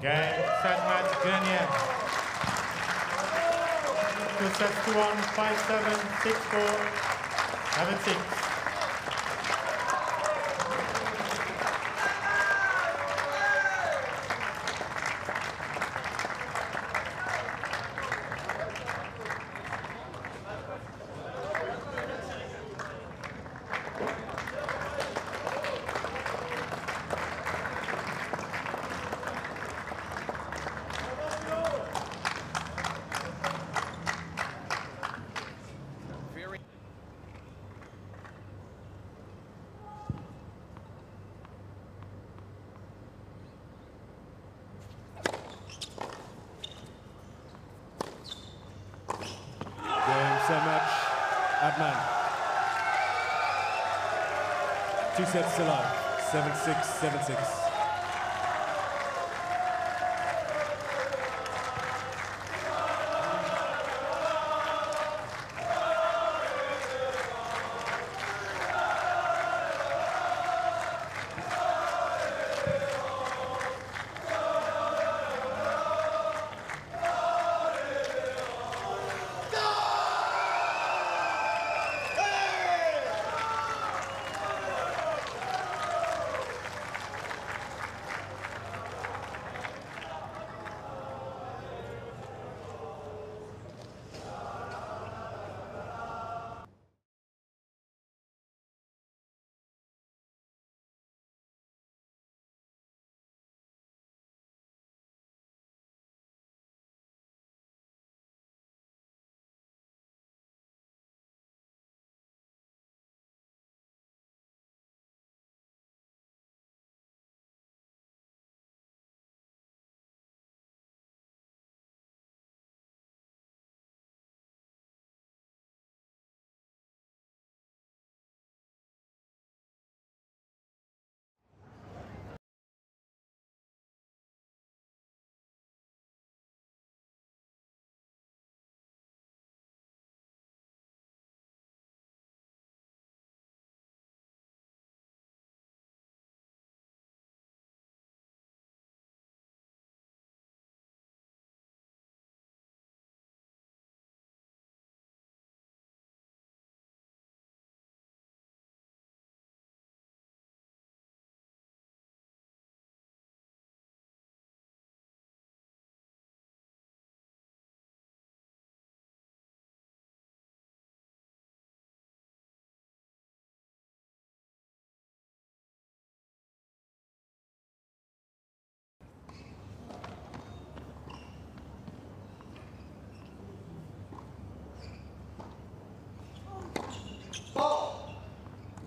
Gaël Sadmat Grenier. 2 sets to 1, 5-7, 6-4, 7-6. Adnan. 2 sets to 1. 7-6, 7-6.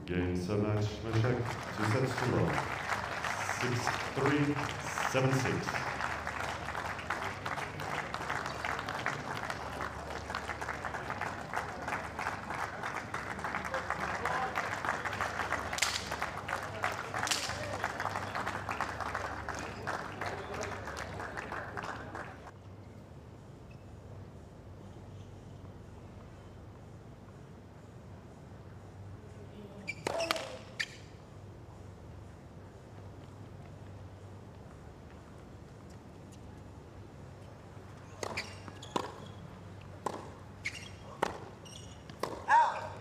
Game so much, Meshek. 2 sets to 1. 6-3, 7-6.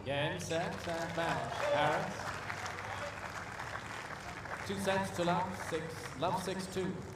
Game, set, and match. Harris. 2 sets to love, 6, love 6-2.